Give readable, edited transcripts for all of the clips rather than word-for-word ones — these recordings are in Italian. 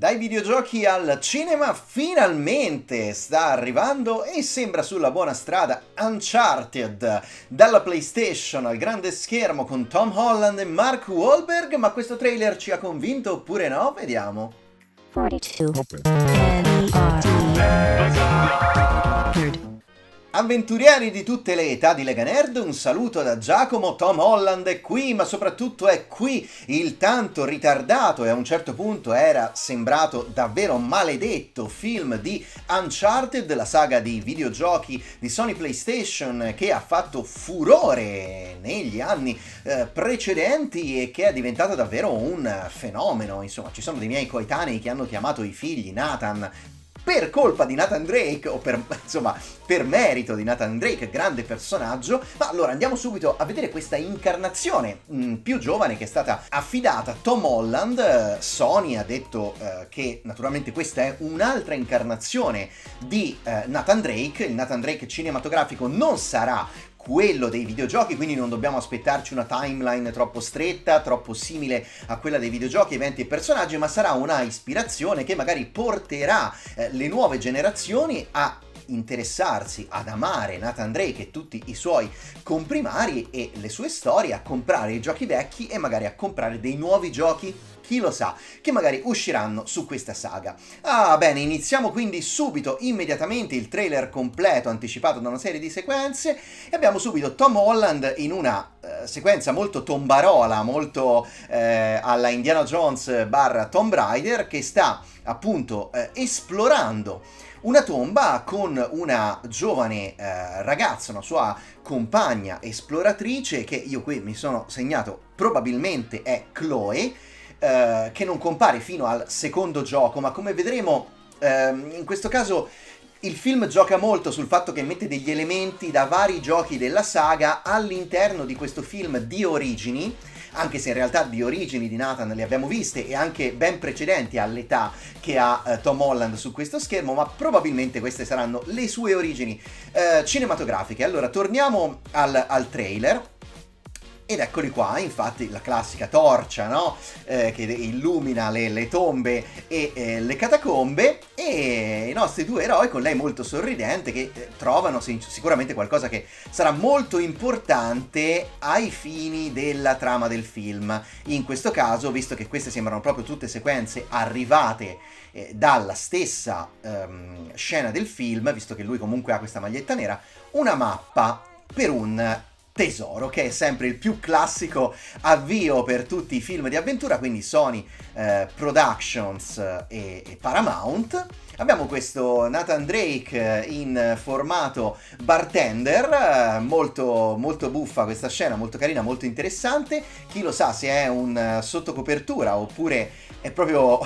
Dai videogiochi al cinema finalmente sta arrivando e sembra sulla buona strada Uncharted, dalla PlayStation al grande schermo con Tom Holland e Mark Wahlberg, ma questo trailer ci ha convinto oppure no? Vediamo. 42. Avventurieri di tutte le età di Lega Nerd, un saluto da Giacomo. Tom Holland è qui, ma soprattutto è qui il tanto ritardato e a un certo punto era sembrato davvero maledetto film di Uncharted, la saga di videogiochi di Sony PlayStation che ha fatto furore negli anni precedenti e che è diventata davvero un fenomeno. Insomma, ci sono dei miei coetanei che hanno chiamato i figli Nathan per colpa di Nathan Drake, o per merito di Nathan Drake, grande personaggio. Ma allora andiamo subito a vedere questa incarnazione più giovane che è stata affidata a Tom Holland. Sony ha detto che naturalmente questa è un'altra incarnazione di Nathan Drake. Il Nathan Drake cinematografico non sarà quello dei videogiochi, quindi non dobbiamo aspettarci una timeline troppo stretta, troppo simile a quella dei videogiochi, eventi e personaggi, ma sarà una ispirazione che magari porterà le nuove generazioni a interessarsi, ad amare Nathan Drake e tutti i suoi comprimari e le sue storie, a comprare i giochi vecchi e magari a comprare dei nuovi giochi, chi lo sa, che magari usciranno su questa saga. Ah bene, iniziamo quindi subito, immediatamente, il trailer completo anticipato da una serie di sequenze e abbiamo subito Tom Holland in una sequenza molto tombarola, molto alla Indiana Jones barra Tomb Raider, che sta appunto esplorando una tomba con una giovane ragazza, una sua compagna esploratrice, che io qui mi sono segnato probabilmente è Chloe, che non compare fino al secondo gioco, ma come vedremo in questo caso il film gioca molto sul fatto che mette degli elementi da vari giochi della saga all'interno di questo film di origini, anche se in realtà di origini di Nathan le abbiamo viste e anche ben precedenti all'età che ha Tom Holland su questo schermo, ma probabilmente queste saranno le sue origini cinematografiche. Allora torniamo al trailer. Ed eccoli qua, infatti la classica torcia, no? Che illumina le tombe e le catacombe, e i nostri due eroi con lei molto sorridente che trovano sicuramente qualcosa che sarà molto importante ai fini della trama del film. In questo caso, visto che queste sembrano proprio tutte sequenze arrivate dalla stessa scena del film, visto che lui comunque ha questa maglietta nera, una mappa per un tesoro, che è sempre il più classico avvio per tutti i film di avventura, quindi Sony Productions e Paramount. Abbiamo questo Nathan Drake in formato bartender, molto, molto buffa questa scena, molto carina, molto interessante. Chi lo sa se è un sottocopertura oppure è proprio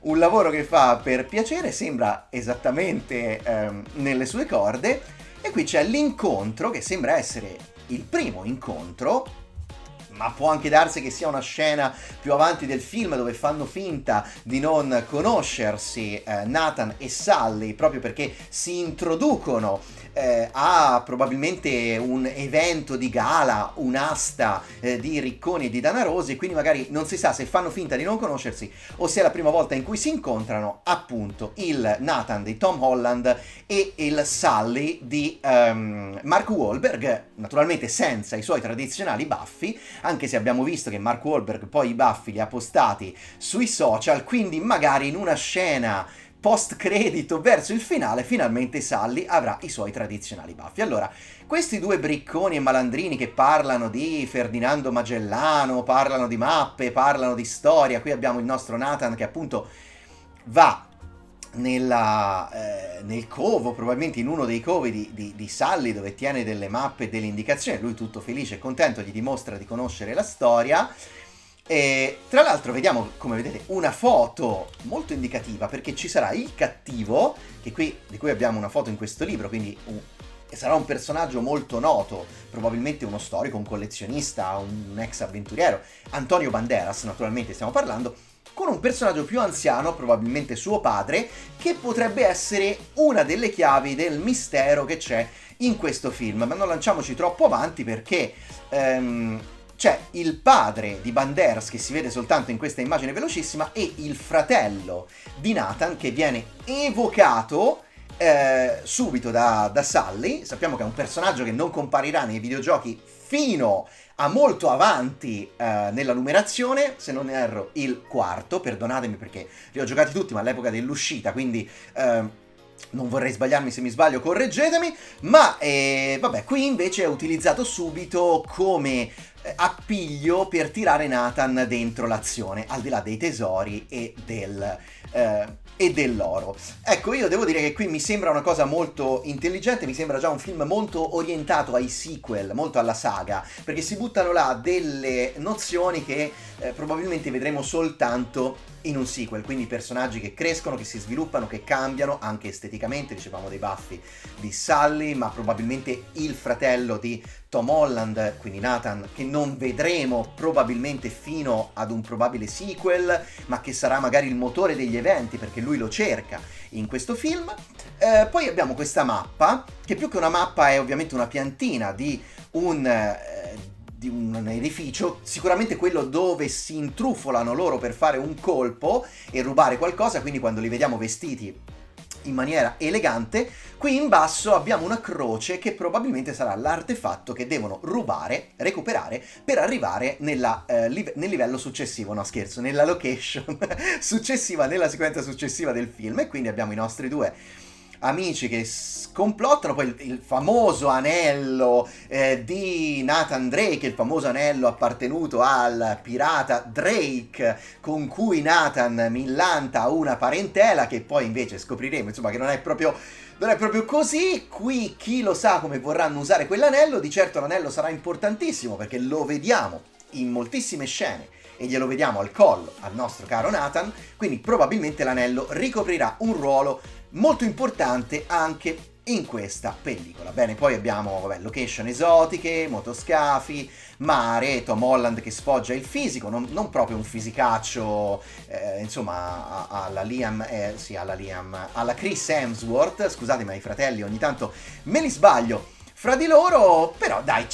un lavoro che fa per piacere, sembra esattamente nelle sue corde. E qui c'è l'incontro che sembra essere il primo incontro, ma può anche darsi che sia una scena più avanti del film dove fanno finta di non conoscersi Nathan e Sully, proprio perché si introducono a probabilmente un evento di gala, un'asta di ricconi e di danarosi, e quindi magari non si sa se fanno finta di non conoscersi o se è la prima volta in cui si incontrano appunto il Nathan di Tom Holland e il Sully di Mark Wahlberg, naturalmente senza i suoi tradizionali baffi, anche se abbiamo visto che Mark Wahlberg poi i baffi li ha postati sui social, quindi magari in una scena post credito verso il finale finalmente Sully avrà i suoi tradizionali baffi. Allora, questi due bricconi e malandrini che parlano di Ferdinando Magellano, parlano di mappe, parlano di storia. Qui abbiamo il nostro Nathan che appunto va nel covo, probabilmente in uno dei covi di Sully, dove tiene delle mappe e delle indicazioni. Lui tutto felice e contento, gli dimostra di conoscere la storia. E tra l'altro vediamo, come vedete, una foto molto indicativa, perché ci sarà il cattivo, che qui, di cui abbiamo una foto in questo libro, quindi sarà un personaggio molto noto, probabilmente uno storico, un collezionista, un ex avventuriero, Antonio Banderas naturalmente stiamo parlando, con un personaggio più anziano, probabilmente suo padre, che potrebbe essere una delle chiavi del mistero che c'è in questo film. Ma non lanciamoci troppo avanti perché c'è il padre di Banderas, che si vede soltanto in questa immagine velocissima, e il fratello di Nathan, che viene evocato subito da Sully. Sappiamo che è un personaggio che non comparirà nei videogiochi fino a molto avanti nella numerazione, se non erro il quarto, perdonatemi perché li ho giocati tutti ma all'epoca dell'uscita, quindi non vorrei sbagliarmi, se mi sbaglio correggetemi, ma vabbè, qui invece è utilizzato subito come appiglio per tirare Nathan dentro l'azione, al di là dei tesori e dell'oro. Ecco, io devo dire che qui mi sembra una cosa molto intelligente, mi sembra già un film molto orientato ai sequel, molto alla saga, perché si buttano là delle nozioni che probabilmente vedremo soltanto in un sequel, quindi personaggi che crescono, che si sviluppano, che cambiano anche esteticamente. Dicevamo dei baffi di Sully, ma probabilmente il fratello di Tom Holland, quindi Nathan, che non vedremo probabilmente fino ad un probabile sequel, ma che sarà magari il motore degli eventi perché lui lo cerca in questo film. Poi abbiamo questa mappa, che più che una mappa è ovviamente una piantina di un edificio, sicuramente quello dove si intrufolano loro per fare un colpo e rubare qualcosa, quindi quando li vediamo vestiti in maniera elegante. Qui in basso abbiamo una croce che probabilmente sarà l'artefatto che devono rubare, recuperare, per arrivare nel livello successivo, no scherzo, nella location successiva, nella sequenza successiva del film. E quindi abbiamo i nostri due amici che complottano, poi il famoso anello di Nathan Drake, il famoso anello appartenuto al pirata Drake con cui Nathan millanta una parentela, che poi invece scopriremo insomma che non è proprio così. Qui chi lo sa come vorranno usare quell'anello, di certo l'anello sarà importantissimo perché lo vediamo in moltissime scene e glielo vediamo al collo al nostro caro Nathan, quindi probabilmente l'anello ricoprirà un ruolo molto importante anche in questa pellicola. Bene, poi abbiamo location esotiche, motoscafi, mare, Tom Holland che sfoggia il fisico, non proprio un fisicaccio insomma alla Liam, sì, alla Chris Hemsworth, scusate ma i fratelli ogni tanto me li sbaglio fra di loro, però dai,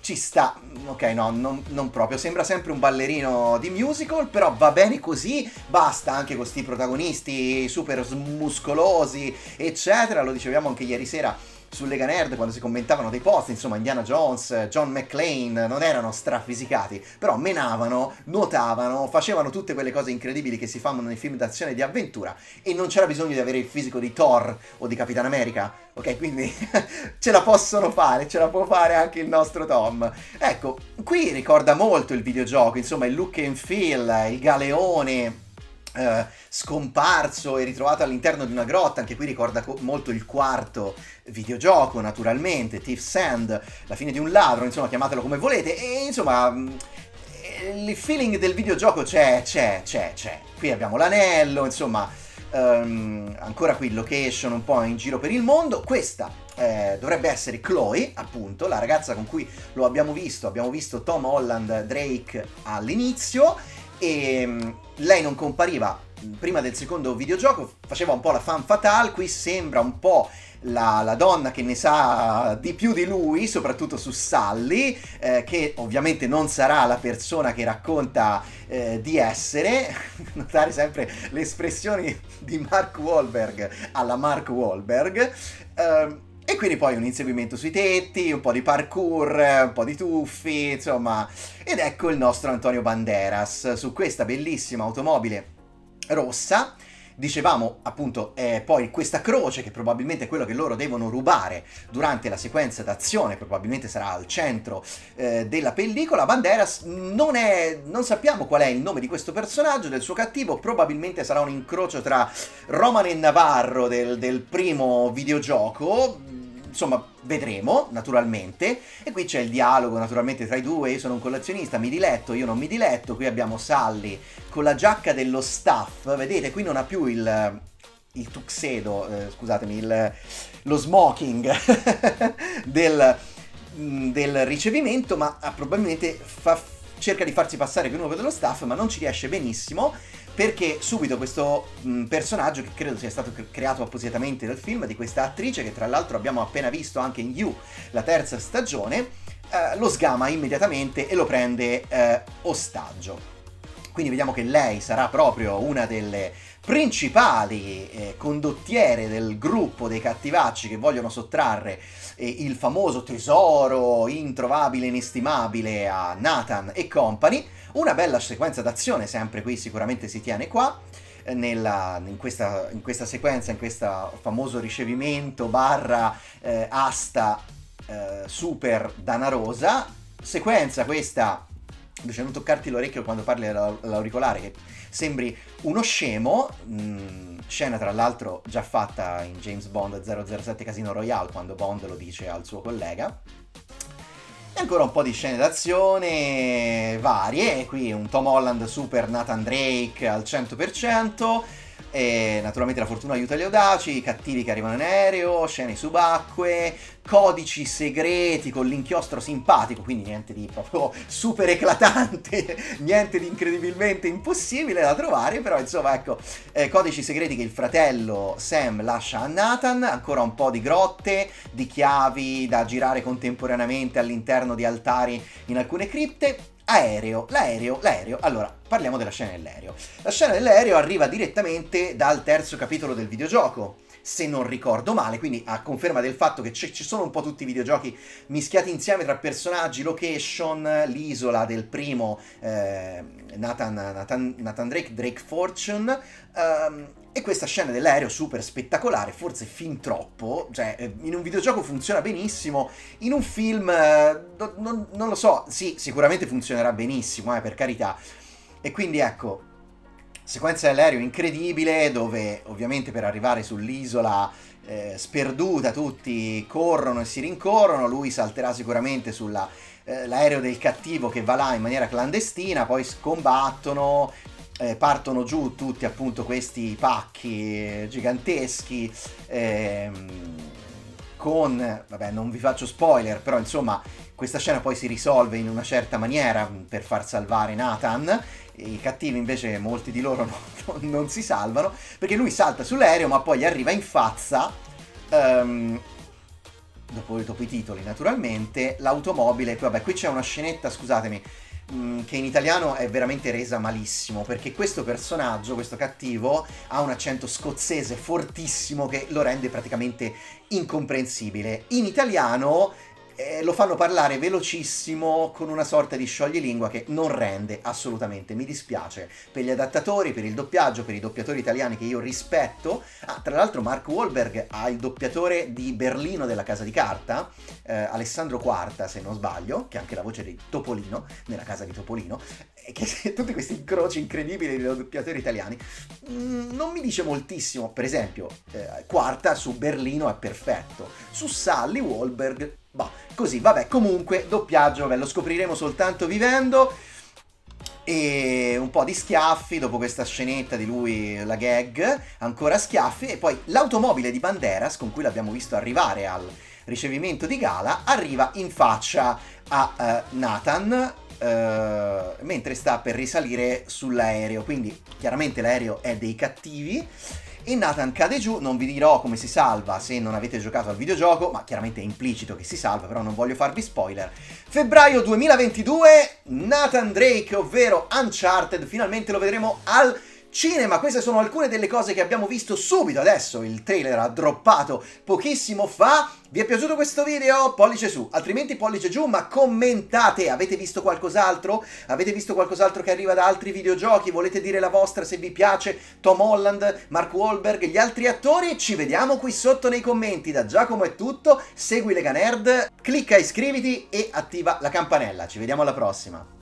ci sta, ok, no, non proprio, sembra sempre un ballerino di musical, però va bene così, basta anche con questi protagonisti super muscolosi, eccetera. Lo dicevamo anche ieri sera su Lega Nerd quando si commentavano dei post, insomma Indiana Jones, John McClane non erano strafisicati, però menavano, nuotavano, facevano tutte quelle cose incredibili che si fanno nei film d'azione e di avventura, e non c'era bisogno di avere il fisico di Thor o di Capitan America, ok? Quindi ce la possono fare, ce la può fare anche il nostro Tom. Ecco, qui ricorda molto il videogioco, insomma il look and feel, il galeone scomparso e ritrovato all'interno di una grotta, anche qui ricorda molto il quarto videogioco naturalmente, Thief Sand, la fine di un ladro, insomma chiamatelo come volete, e insomma il feeling del videogioco c'è. Qui abbiamo l'anello, insomma ancora qui location un po' in giro per il mondo. Questa dovrebbe essere Chloe, appunto, la ragazza con cui lo abbiamo visto Tom Holland Drake all'inizio, e lei non compariva prima del secondo videogioco, faceva un po' la femme fatale. Qui sembra un po' la donna che ne sa di più di lui, soprattutto su Sully, che ovviamente non sarà la persona che racconta di essere. Notare sempre le espressioni di Mark Wahlberg alla Mark Wahlberg. E quindi poi un inseguimento sui tetti, un po' di parkour, un po' di tuffi, insomma. Ed ecco il nostro Antonio Banderas su questa bellissima automobile rossa. Dicevamo appunto poi questa croce, che probabilmente è quello che loro devono rubare durante la sequenza d'azione, probabilmente sarà al centro della pellicola. Banderas non sappiamo qual è il nome di questo personaggio, del suo cattivo, probabilmente sarà un incrocio tra Roman e Navarro del primo videogioco, insomma vedremo naturalmente. E qui c'è il dialogo naturalmente tra i due: io sono un collezionista, mi diletto, io non mi diletto. Qui abbiamo Sully con la giacca dello staff, vedete qui non ha più il tuxedo, scusatemi, lo smoking del ricevimento, ma probabilmente cerca di farsi passare per uno dello staff, ma non ci riesce benissimo, perché subito questo personaggio, che credo sia stato creato appositamente dal film, di questa attrice che tra l'altro abbiamo appena visto anche in You, la terza stagione, lo sgama immediatamente e lo prende ostaggio. Quindi vediamo che lei sarà proprio una delle principali condottiere del gruppo dei cattivacci che vogliono sottrarre il famoso tesoro introvabile, inestimabile a Nathan e compagni. Una bella sequenza d'azione, sempre qui sicuramente si tiene qua, in questa sequenza, in questo famoso ricevimento barra asta super danarosa. Sequenza questa... dice non toccarti l'orecchio quando parli all'auricolare che sembri uno scemo, scena tra l'altro già fatta in James Bond 007 Casino Royale quando Bond lo dice al suo collega. E ancora un po' di scene d'azione varie, qui un Tom Holland super Nathan Drake al 100%, e naturalmente la fortuna aiuta gli audaci, i cattivi che arrivano in aereo, scene subacquee, codici segreti con l'inchiostro simpatico, quindi niente di proprio super eclatante, niente di incredibilmente impossibile da trovare, però insomma ecco, codici segreti che il fratello Sam lascia a Nathan, ancora un po' di grotte, di chiavi da girare contemporaneamente all'interno di altari in alcune cripte. Aereo, l'aereo, l'aereo. Allora, parliamo della scena dell'aereo. La scena dell'aereo arriva direttamente dal terzo capitolo del videogioco, se non ricordo male, quindi a conferma del fatto che ci sono un po' tutti i videogiochi mischiati insieme tra personaggi, location, l'isola del primo Nathan Drake, Drake Fortune, e questa scena dell'aereo super spettacolare, forse fin troppo, cioè in un videogioco funziona benissimo, in un film non lo so, sì, sicuramente funzionerà benissimo, per carità. E quindi ecco, sequenza dell'aereo incredibile, dove ovviamente per arrivare sull'isola sperduta tutti corrono e si rincorrono, lui salterà sicuramente sull'aereo del cattivo che va là in maniera clandestina, poi combattono, partono giù tutti appunto questi pacchi giganteschi, con, vabbè non vi faccio spoiler, però insomma questa scena poi si risolve in una certa maniera per far salvare Nathan. I cattivi invece molti di loro non si salvano, perché lui salta sull'aereo ma poi gli arriva in faccia, dopo i titoli naturalmente, l'automobile. Vabbè, qui c'è una scenetta, scusatemi, che in italiano è veramente resa malissimo, perché questo personaggio, questo cattivo, ha un accento scozzese fortissimo che lo rende praticamente incomprensibile. In italiano lo fanno parlare velocissimo con una sorta di scioglilingua che non rende assolutamente, mi dispiace per gli adattatori, per il doppiaggio, per i doppiatori italiani che io rispetto. Tra l'altro Mark Wahlberg ha il doppiatore di Berlino della Casa di Carta, Alessandro Quarta se non sbaglio, che è anche la voce di Topolino nella Casa di Topolino, che tutti questi incroci incredibili dei doppiatori italiani non mi dice moltissimo. Per esempio Quarta su Berlino è perfetto, su Sully Wahlberg bah, così, vabbè, comunque doppiaggio, vabbè, lo scopriremo soltanto vivendo. E un po' di schiaffi dopo questa scenetta di lui, la gag, ancora schiaffi, e poi l'automobile di Banderas, con cui l'abbiamo visto arrivare al ricevimento di gala, arriva in faccia a Nathan mentre sta per risalire sull'aereo, quindi chiaramente l'aereo è dei cattivi. E Nathan cade giù, non vi dirò come si salva se non avete giocato al videogioco, ma chiaramente è implicito che si salva, però non voglio farvi spoiler. Febbraio 2022, Nathan Drake, ovvero Uncharted, finalmente lo vedremo al cinema. Queste sono alcune delle cose che abbiamo visto subito adesso, il trailer ha droppato pochissimo fa. Vi è piaciuto questo video? Pollice su, altrimenti pollice giù, ma commentate, avete visto qualcos'altro? Avete visto qualcos'altro che arriva da altri videogiochi? Volete dire la vostra, se vi piace Tom Holland, Mark Wahlberg, gli altri attori? Ci vediamo qui sotto nei commenti. Da Giacomo è tutto, segui Lega Nerd, clicca iscriviti e attiva la campanella. Ci vediamo alla prossima.